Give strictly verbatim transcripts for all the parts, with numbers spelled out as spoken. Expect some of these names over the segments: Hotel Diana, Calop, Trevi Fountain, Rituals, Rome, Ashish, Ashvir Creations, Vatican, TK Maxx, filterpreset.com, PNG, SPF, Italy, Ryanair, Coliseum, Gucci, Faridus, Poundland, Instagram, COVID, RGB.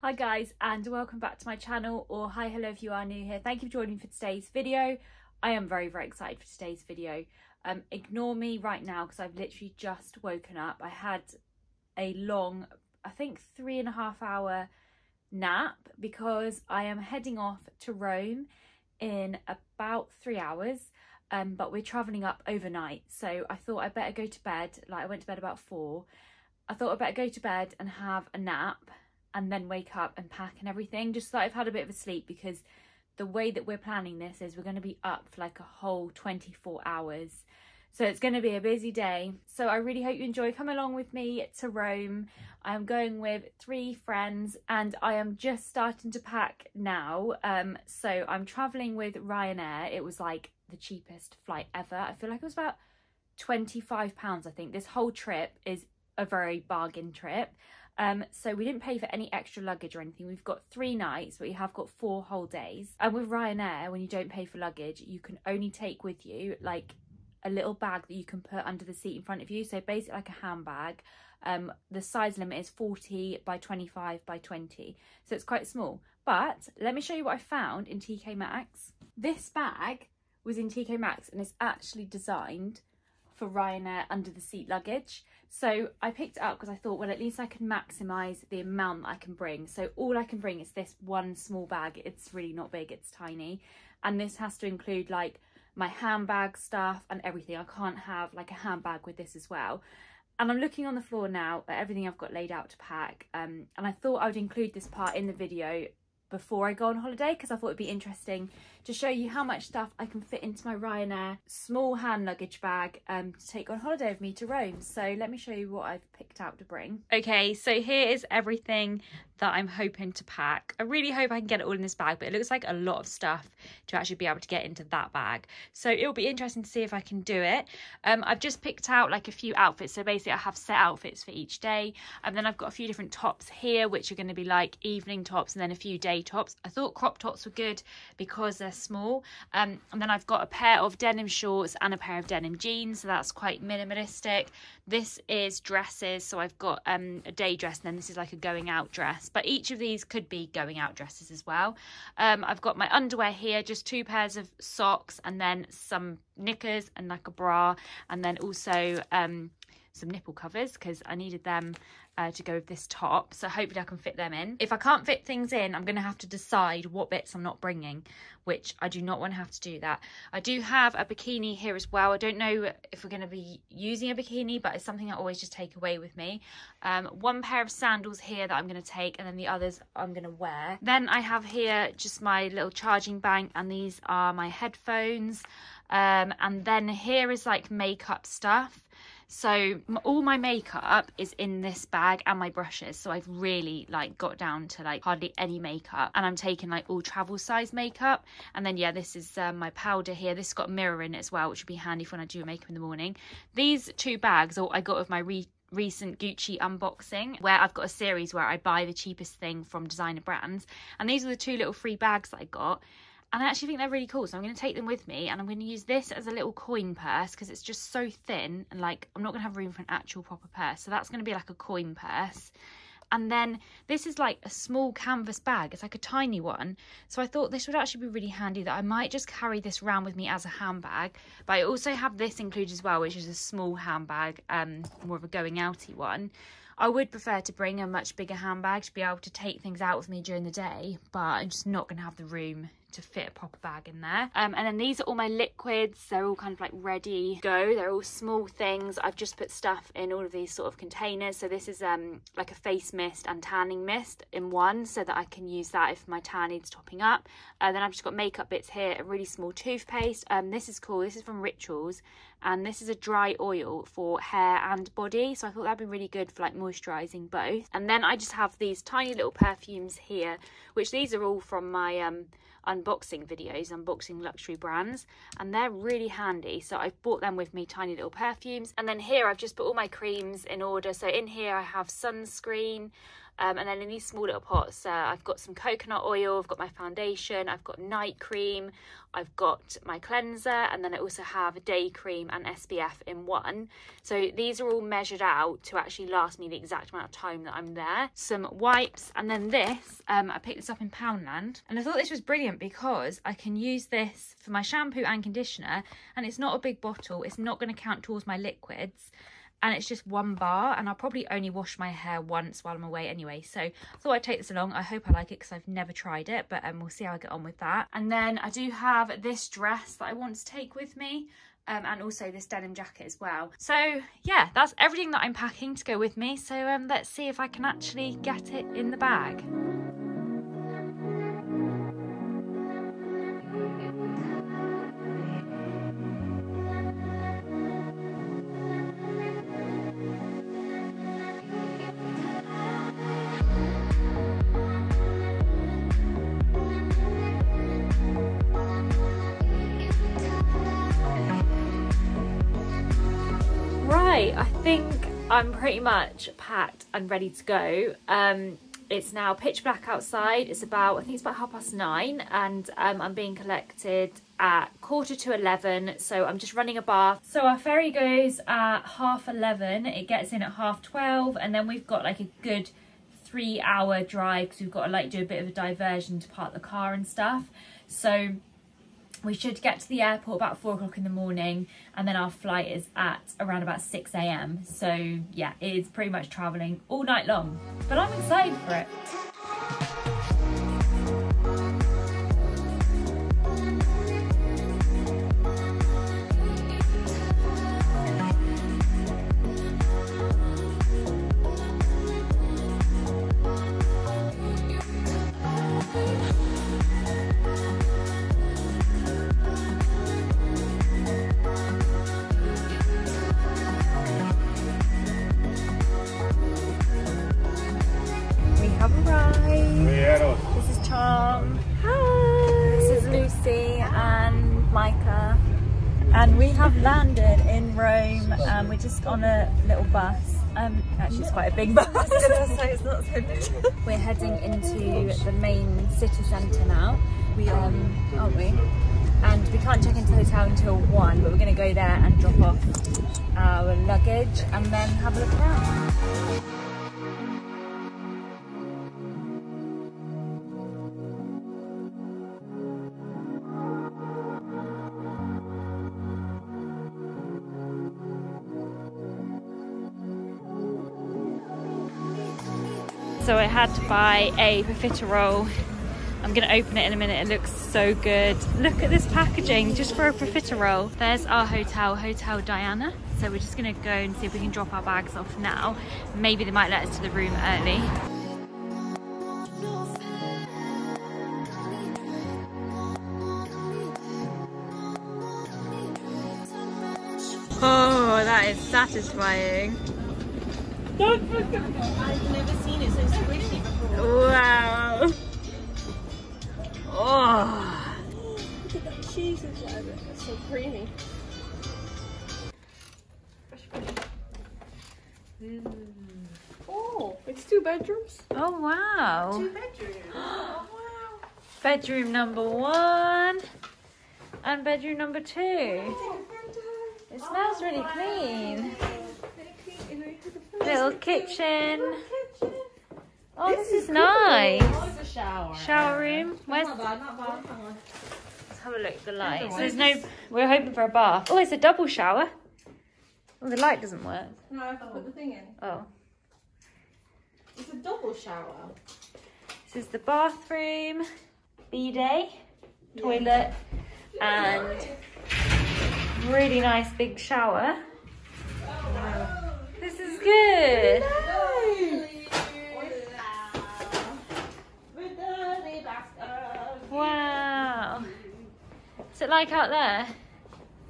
Hi guys and welcome back to my channel, or hi hello if you are new here. Thank you for joining for today's video. I am very very excited for today's video. Um ignore me right now because I've literally just woken up. I had a long, I think three and a half hour nap because I am heading off to Rome in about three hours, um but we're traveling up overnight, so I thought I better go to bed. Like, I went to bed about four. I thought I better go to bed and have a nap and then wake up and pack and everything, just so that I've had a bit of a sleep, because the way that we're planning this is we're going to be up for like a whole twenty-four hours, so it's going to be a busy day. So I really hope you enjoy. Come along with me to Rome. I'm going with three friends and I am just starting to pack now. Um so I'm traveling with Ryanair. It was like the cheapest flight ever. I feel like it was about twenty-five pounds. I think this whole trip is a very bargain trip. Um, so we didn't pay for any extra luggage or anything. We've got three nights, but we have got four whole days. And with Ryanair, when you don't pay for luggage, you can only take with you like a little bag that you can put under the seat in front of you. So basically like a handbag. Um, the size limit is forty by twenty-five by twenty. So it's quite small. But let me show you what I found in T K Maxx. This bag was in T K Maxx and it's actually designed for Ryanair under the seat luggage. So I picked it up because I thought, well, at least I can maximise the amount that I can bring. So all I can bring is this one small bag. It's really not big, it's tiny. And this has to include like my handbag stuff and everything. I can't have like a handbag with this as well. And I'm looking on the floor now at everything I've got laid out to pack. Um, and I thought I would include this part in the video before I go on holiday, because I thought it'd be interesting to show you how much stuff I can fit into my Ryanair small hand luggage bag um, to take on holiday with me to Rome. So let me show you what I've picked out to bring. Okay, so here is everything that I'm hoping to pack. I really hope I can get it all in this bag, but it looks like a lot of stuff to actually be able to get into that bag. So it'll be interesting to see if I can do it. Um, I've just picked out like a few outfits. So basically I have set outfits for each day. And then I've got a few different tops here, which are going to be like evening tops and then a few day tops. I thought crop tops were good because they're small. Um, and then I've got a pair of denim shorts and a pair of denim jeans. So that's quite minimalistic. This is dresses. So I've got um, a day dress and then this is like a going out dress. But each of these could be going out dresses as well. Um, I've got my underwear here, just two pairs of socks and then some knickers and like a bra. And then also um, some nipple covers because I needed them uh, to go with this top. So hopefully I can fit them in. If I can't fit things in, I'm going to have to decide what bits I'm not bringing, which I do not want to have to do that. I do have a bikini here as well. I don't know if we're going to be using a bikini, but it's something I always just take away with me. Um, one pair of sandals here that I'm going to take, and then the others I'm going to wear. Then I have here just my little charging bank, and these are my headphones. Um, and then here is like makeup stuff. So all my makeup is in this bag and my brushes. So I've really like got down to like hardly any makeup, and I'm taking like all travel size makeup. And then yeah, this is um, my powder here. This has got a mirror in it as well, which would be handy for when I do makeup in the morning. These two bags are what I got with my re recent Gucci unboxing, where I've got a series where I buy the cheapest thing from designer brands. And these are the two little free bags that I got. And I actually think they're really cool, so I'm going to take them with me, and I'm going to use this as a little coin purse because it's just so thin, and like I'm not going to have room for an actual proper purse, so that's going to be like a coin purse. And then this is like a small canvas bag, it's like a tiny one, so I thought this would actually be really handy, that I might just carry this around with me as a handbag. But I also have this included as well, which is a small handbag, um, more of a going outy one. I would prefer to bring a much bigger handbag to be able to take things out with me during the day, but I'm just not going to have the room to fit a proper bag in there. Um, and then these are all my liquids. They're all kind of like ready to go. They're all small things. I've just put stuff in all of these sort of containers. So this is um, like a face mist and tanning mist in one, so that I can use that if my tan needs topping up. And uh, then I've just got makeup bits here, a really small toothpaste. Um, this is cool. This is from Rituals. And this is a dry oil for hair and body. So I thought that'd be really good for like moisturising both. And then I just have these tiny little perfumes here, which these are all from my um, unboxing videos, unboxing luxury brands, and they're really handy. So I've bought them with me, tiny little perfumes. And then here I've just put all my creams in order. So in here I have sunscreen, Um, and then in these small little pots, uh, I've got some coconut oil, I've got my foundation, I've got night cream, I've got my cleanser, and then I also have a day cream and S P F in one. So these are all measured out to actually last me the exact amount of time that I'm there. Some wipes, and then this, um, I picked this up in Poundland, and I thought this was brilliant because I can use this for my shampoo and conditioner, and it's not a big bottle, it's not going to count towards my liquids. And it's just one bar, and I'll probably only wash my hair once while I'm away anyway. So I thought I'd take this along. I hope I like it because I've never tried it, but um, we'll see how I get on with that. And then I do have this dress that I want to take with me. Um, and also this denim jacket as well. So yeah, that's everything that I'm packing to go with me. So um, let's see if I can actually get it in the bag. I think I'm pretty much packed and ready to go. Um, it's now pitch black outside. It's about, I think it's about half past nine, and um, I'm being collected at quarter to eleven. So I'm just running a bath. So our ferry goes at half eleven. It gets in at half twelve, and then we've got like a good three hour drive because we've got to like do a bit of a diversion to park the car and stuff. So we should get to the airport about four o'clock in the morning, and then our flight is at around about six A M So yeah, it's pretty much traveling all night long, but I'm excited for it. Um, we're just on a little bus. Um, actually, it's quite a big bus. It's not so big. We're heading into the main city centre now. We um, aren't we? And we can't check into the hotel until one, but we're going to go there and drop off our luggage and then have a look around. So I had to buy a profiterole. I'm gonna open it in a minute, it looks so good. Look at this packaging, just for a profiterole. There's our hotel, Hotel Diana. So we're just gonna go and see if we can drop our bags off now. Maybe they might let us to the room early. Oh, that is satisfying. I've never seen it so squishy before. Wow. Oh. Look at that cheese inside it. It's so creamy. Mm. Oh, it's two bedrooms. Oh, wow. Two bedrooms. Oh, wow. Bedroom number one and bedroom number two. Oh, it smells oh, really wow. clean. Little kitchen. kitchen. Oh, this, this is, is nice. Oh, it's a shower. Shower room. Where's not bad, not bad. Let's have a look at the lights. There's no. We're hoping for a bath. Oh, it's a double shower. Oh, the light doesn't work. No, I have to put the thing in. Oh. It's a double shower. This is the bathroom, bidet, toilet, yeah. and really nice big shower. Oh, wow. This is good. Wow. What's it like out there?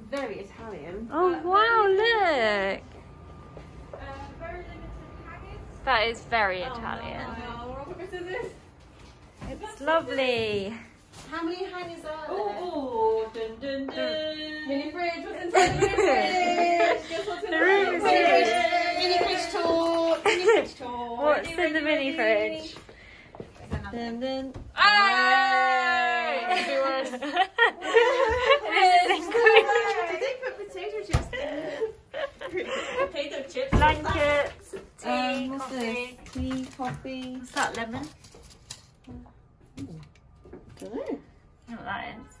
Very Italian. Oh wow, look. Uh, very limited package. That is very oh, Italian. No, no. It's, it's lovely. How many hangers are there? Oh, dun dun dun. Mini fridge, what's inside the mini fridge? Guess what's in the mini fridge? Mini fridge talk. Mini What's in the mini fridge? Dun, dun. Hey! Did they put potato chips in? Potato chips. Blankets. Tea, um, what's coffee. This? Tea, coffee. What's that, lemon? Ooh. Good. I don't know what that is.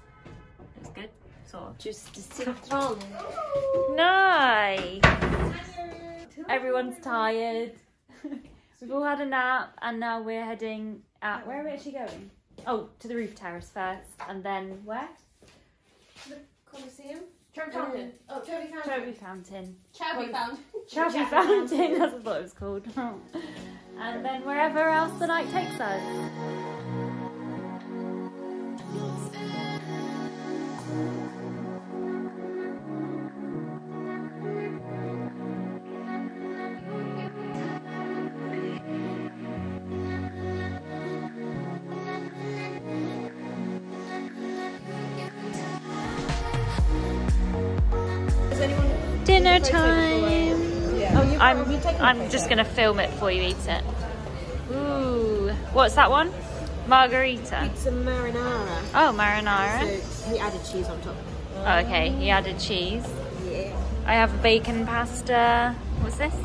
It's good. Sort of. Just to sit on. Nice. Everyone's tired. We've all had a nap and now we're heading out. Where are we actually going? Oh, to the roof terrace first and then where? The Coliseum? Trevi Fountain. Oh, Trevi Fountain. Trevi Fountain. Trevi Fountain. Trevi Fountain, that's what it was called. And then wherever else the night takes us. Dinner time. Yeah. Oh, I'm, I'm just going to film it before you eat it. Ooh. What's that one? Margarita. Pizza marinara. Oh, marinara. So he added cheese on top. Oh, okay, he added cheese. Yeah. I have bacon pasta. What's this?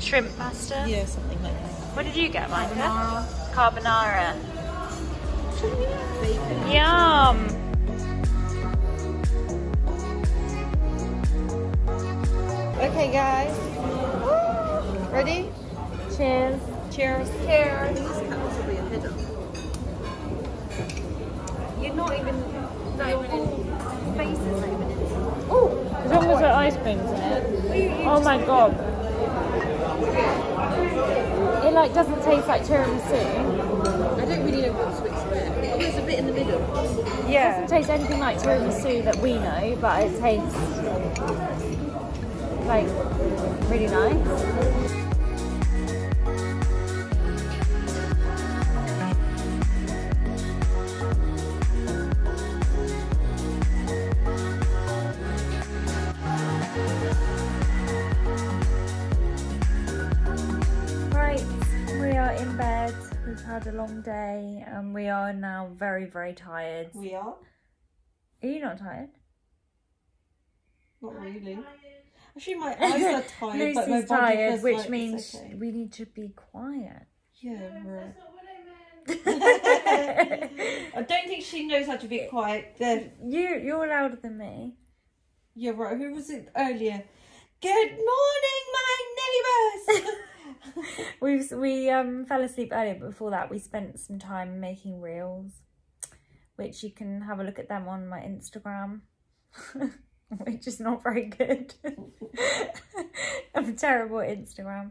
Shrimp pasta? Yeah, something like that. What did you get, Micah? Carbonara. Carbonara. Bacon. Yum. Okay, guys. Woo! Ready? Cheers. Cheers. Cheers. This cup is probably a header. You're not even. Not even in. Face is not even in. Oh! As long as there are ice creams in it. Oh my god. It like doesn't taste like tiramisu. I don't really know what to expect. It was a bit in the middle. Yeah. It doesn't taste anything like tiramisu that we know, but it tastes. Like, really nice. Right, we are in bed. We've had a long day and we are now very, very tired. We are? Are you not tired? Not really. Actually, my eyes are tired, Lucy's but my body tired, feels which like means okay. We need to be quiet. Yeah, right. That's not what I meant. I don't think she knows how to be quiet. They're... You, you're louder than me. Yeah, right. Who was it earlier? Good morning, my neighbours. We've we um fell asleep earlier, but before that, we spent some time making reels, which you can have a look at them on my Instagram. Which is not very good. I'm a terrible at Instagram.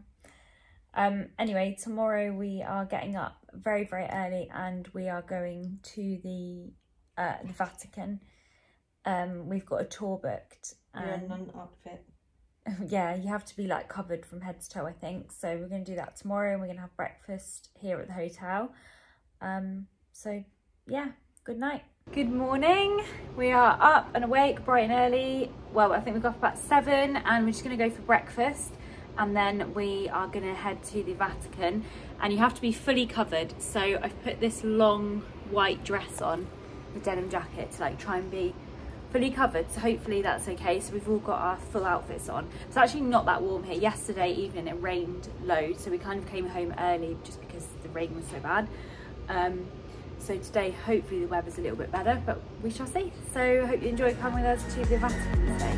Um, anyway, tomorrow we are getting up very, very early and we are going to the, uh, the Vatican. Um, we've got a tour booked. You're a nun outfit. Yeah, you have to be like covered from head to toe, I think. So we're going to do that tomorrow and we're going to have breakfast here at the hotel. Um, so, yeah, good night. Good morning. We are up and awake bright and early. Well, I think we got up about seven and we're just going to go for breakfast and then we are going to head to the Vatican and you have to be fully covered. So I've put this long white dress on, the denim jacket, to like try and be fully covered. So hopefully that's okay. So we've all got our full outfits on. It's actually not that warm here. Yesterday evening it rained loads, so we kind of came home early just because the rain was so bad. Um, So today, hopefully the weather's a little bit better, but we shall see. So hope you enjoy coming with us to the Vatican today.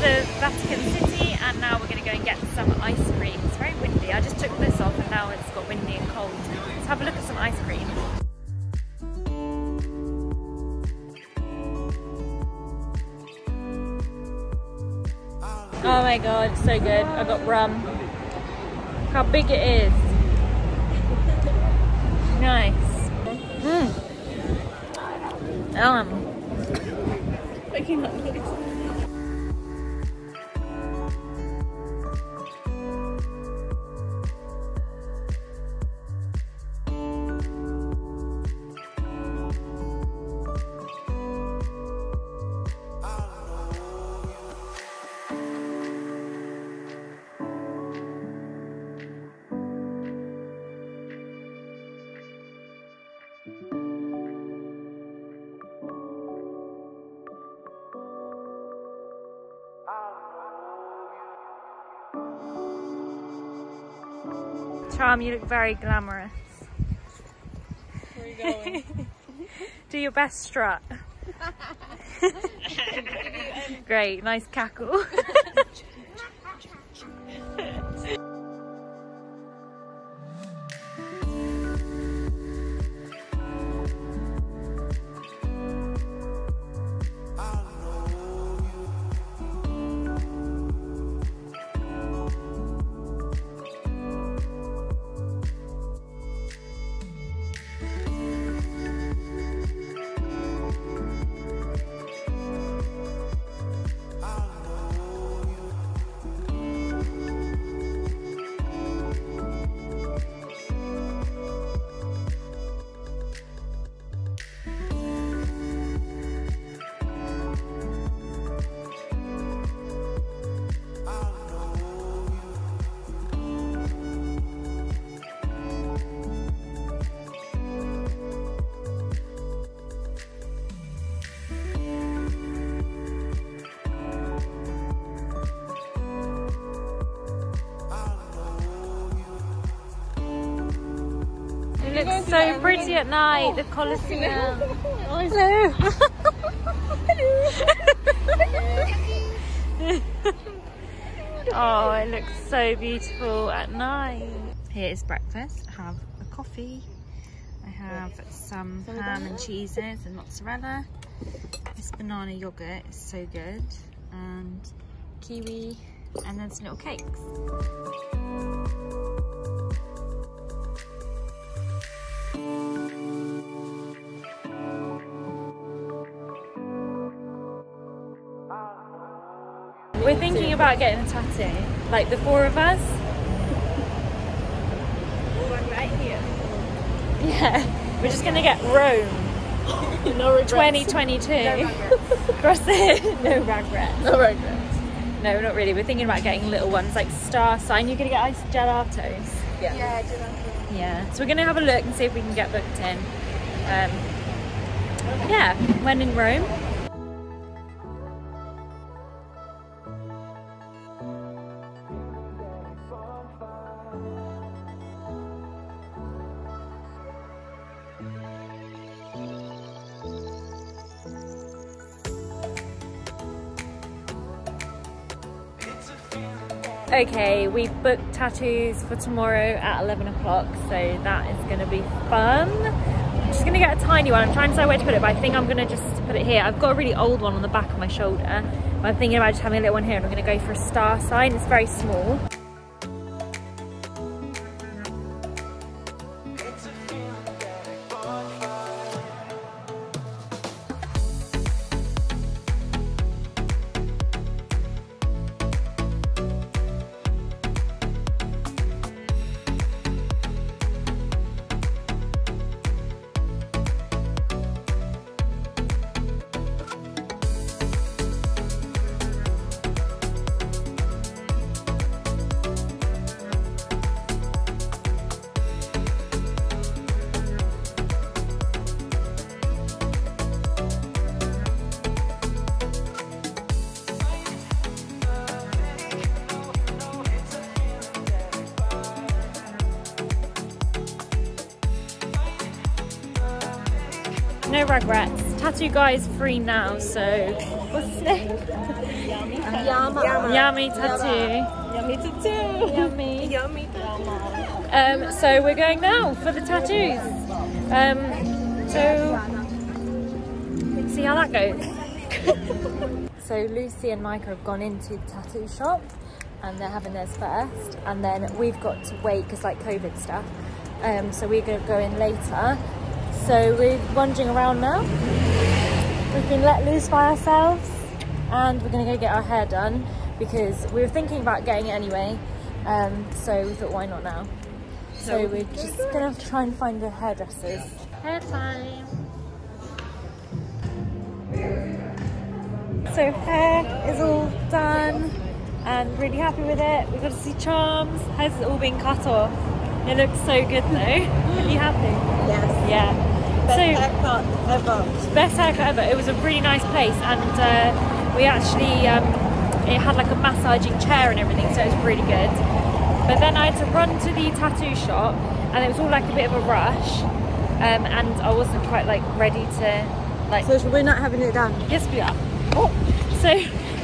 the Vatican City, and now we're going to go and get some ice cream. It's very windy. I just took this off and now it's got windy and cold. Let's have a look at some ice cream. Oh my god, so good. I got rum. Look how big it is. Nice. Mm. Um. Making that noise. Charm, you look very glamorous. Where are you going? Do your best strut. Great, nice cackle. It looks so pretty at night, oh, the Coliseum. Hello. Hello. Oh, it looks so beautiful at night. Here is breakfast. I have a coffee. I have some ham and cheeses and mozzarella. This banana yogurt is so good. And kiwi. And then some little cakes. We're thinking about getting a tattoo, like the four of us. One right here. Yeah, we're just gonna get Rome. No regrets. twenty twenty-two. No regrets. Cross it. No regrets. No regrets. No, not really. We're thinking about getting little ones, like star sign. You're gonna get ice gelatos. Yeah. Yeah, gelato. Yeah. So we're gonna have a look and see if we can get booked in. Um, yeah. When in Rome. Okay, we've booked tattoos for tomorrow at eleven o'clock, so that is going to be fun. I'm just going to get a tiny one. I'm trying to decide where to put it, but I think I'm going to just put it here. I've got a really old one on the back of my shoulder, but I'm thinking about just having a little one here, and I'm going to go for a star sign. It's very small. No regrets. Tattoo guy is free now, so we'll what's his name? Yama. Yama. Yummy tattoo. Yummy tattoo. Yummy. Yummy tattoo. Um, so we're going now for the tattoos. Um, so see how that goes. So Lucy and Micah have gone into the tattoo shop and they're having theirs first, and then we've got to wait because like COVID stuff. Um, so we're going to go in later. So we're wandering around now. We've been let loose by ourselves and we're going to go get our hair done because we were thinking about getting it anyway. Um, so we thought, why not now? So we're just going to have to try and find the hairdressers. Hair time! So hair is all done and really happy with it. We've got to see charms. Hair's all been cut off. It looks so good though. Really happy. Yes. Yeah. Best so, haircut ever. Best haircut ever. It was a really nice place, and uh, we actually um, it had like a massaging chair and everything, so it was really good. But then I had to run to the tattoo shop, and it was all like a bit of a rush, um, and I wasn't quite like ready to like. So we're not having it done. Yes, we are. Oh. So,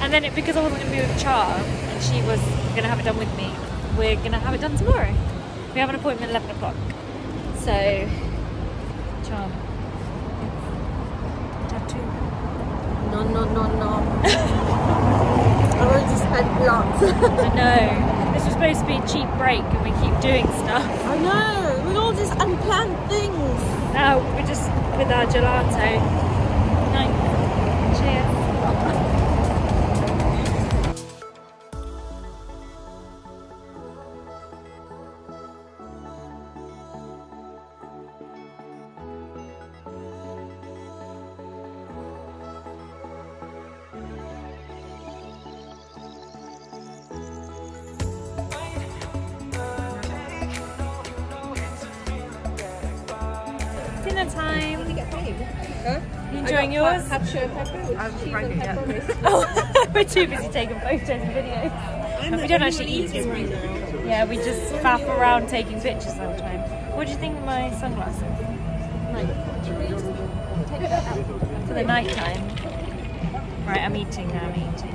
and then it, because I wasn't going to be with Char, and she was going to have it done with me, we're going to have it done tomorrow. We have an appointment at eleven o'clock. So, charm. Tattoo. No, no, no, no. I already spent lots. I know. This was supposed to be a cheap break and we keep doing stuff. I know. With all these unplanned things. Now, we're just with our gelato. Night. Cheers. Time. Huh? You enjoying yours? Capture pepper. I pepper oh, we're too busy taking photos and videos. And we don't actually eat it. Right now. Yeah, we just faff around taking pictures all the time. What do you think of my sunglasses? Night. For the night time. Right, I'm eating now. I'm eating.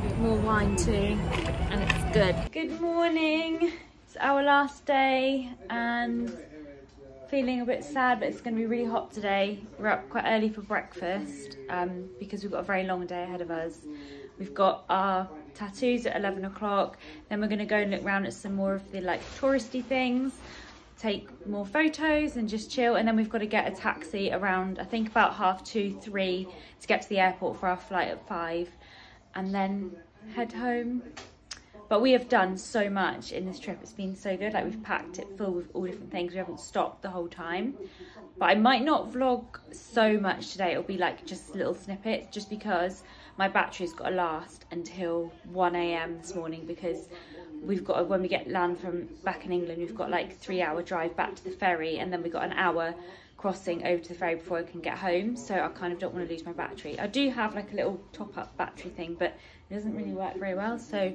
More, more wine too, and it's good. Good morning. It's our last day and feeling a bit sad, but it's going to be really hot today. We're up quite early for breakfast um, because we've got a very long day ahead of us. We've got our tattoos at eleven o'clock. Then we're going to go and look around at some more of the like touristy things, take more photos and just chill. And then we've got to get a taxi around, I think about half two, three to get to the airport for our flight at five and then head home. But we have done so much in this trip. It's been so good. Like we've packed it full with all different things. We haven't stopped the whole time. But I might not vlog so much today. It'll be like just little snippets, just because my battery's got to last until one A M this morning, because we've got, to, when we get land from back in England, we've got like three hour drive back to the ferry, and then we've got an hour crossing over to the ferry before I can get home. So I kind of don't want to lose my battery. I do have like a little top up battery thing, but it doesn't really work very well. So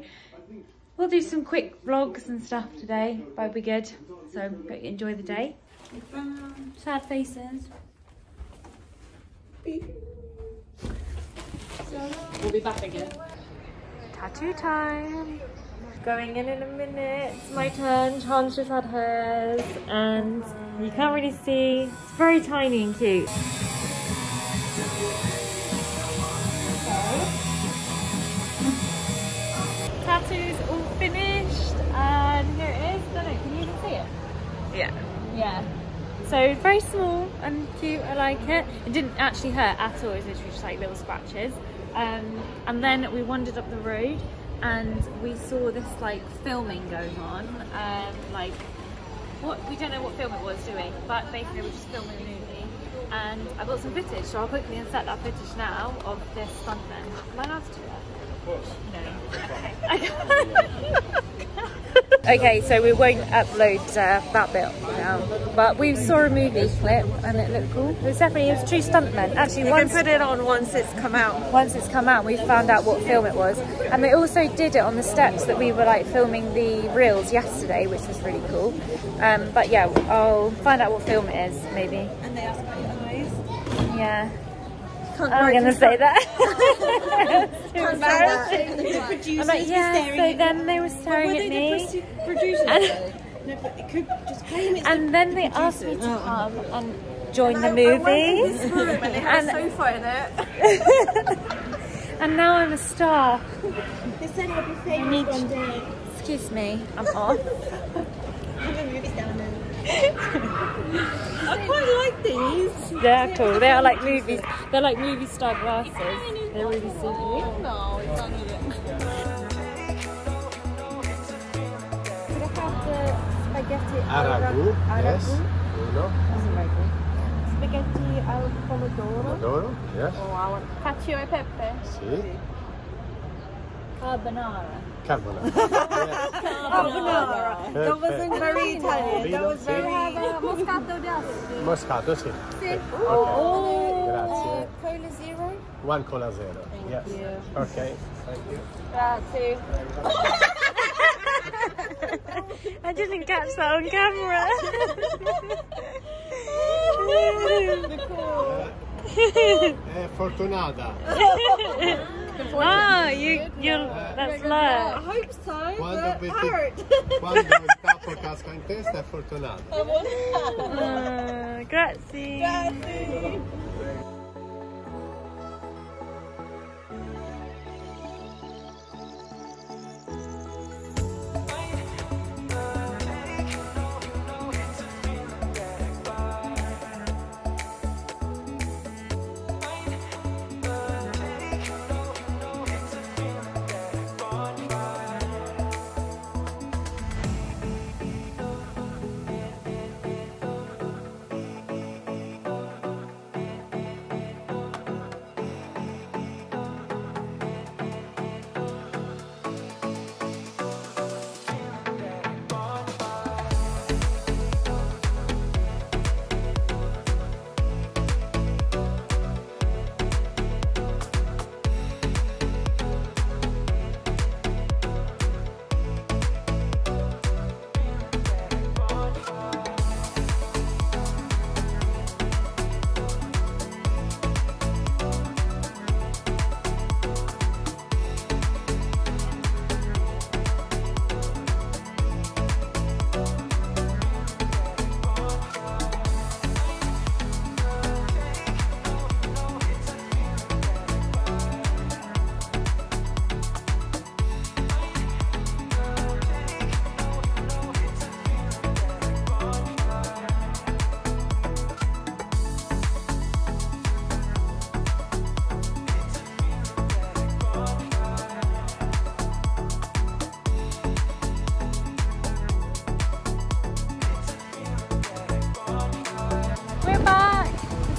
we'll do some quick vlogs and stuff today. That'll be good. So enjoy the day. Sad faces. We'll be back again. Tattoo time. Going in in a minute. It's my turn. Chan's just had hers, and you can't really see. It's very tiny and cute. Tattoo's all finished, and here it is. I don't know, can you even see it? Yeah. Yeah. So very small and cute, I like it. It didn't actually hurt at all, it was literally just like little scratches. Um, and then we wandered up the road and we saw this like filming going on. Um, like, what we don't know what film it was, do we? But basically we were just filming a movie. And I got some footage, so I'll quickly insert that footage now of this stuntman. Am I allowed to do that? No. Okay, so we won't upload uh, that bit now, but we saw a movie clip and it looked cool. It was definitely, it was two stuntmen. Actually, once, they put it on once it's come out. Once it's come out, we found out what film it was, and they also did it on the steps that we were like filming the reels yesterday, which was really cool. Um, but yeah, I'll find out what film it is maybe. And they asked about your eyes. Yeah. I'm going to say that. It's too embarrassing. I'm like, yeah, so then they were staring at me. Producers? No, but it could just claim it's and the then they producers. asked me to come oh. and join and the I, movie. I went to this room when they had and, a sofa in it. And now I'm a star. They said I'll be famous one day. Excuse me, I'm off. I'm a movie star now. I quite like these. They're yeah, cool. They are like movies. They're like movie star glasses. They're really suit you. No, it's not it. Spaghetti aragu, yes, uno. Spaghetti al pomodoro, pomodoro, yes. Wow, cacio e pepe. Si. Carbonara. Carbonara. Yes. Carbonara. Carbonara. That wasn't very Italian. That was very. Moscato d'asti. Moscato, si. Si. Oh, grazie. Cola zero. One cola zero. Thank yes. You. Okay. Thank you. Grazie. I didn't catch that on camera. uh, Fortunata. Wow, you, you, that's love. I hope so. Quando metà per casca in testa è fortunata. Grazie. Grazie.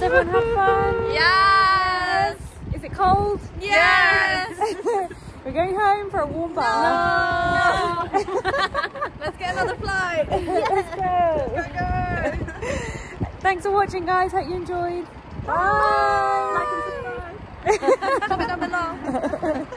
Everyone have fun? Yes! Is it cold? Yes! Yes. We're going home for a warm bath. No. No. Let's get another flight. Let's go. Let's go, go. Thanks for watching, guys. Hope you enjoyed. Bye! Bye. Like and subscribe. Comment down below.